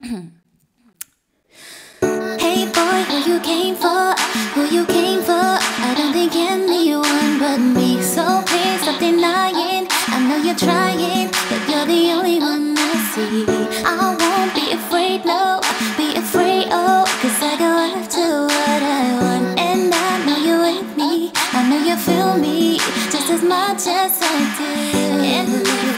Hey boy, who you came for? Who you came for? I don't think anyone but me. So please stop denying. I know you're trying, but you're the only one I see. I won't be afraid, no, be afraid, oh, 'cause I go after what I want. And I know you're with me, I know you feel me just as much as I do.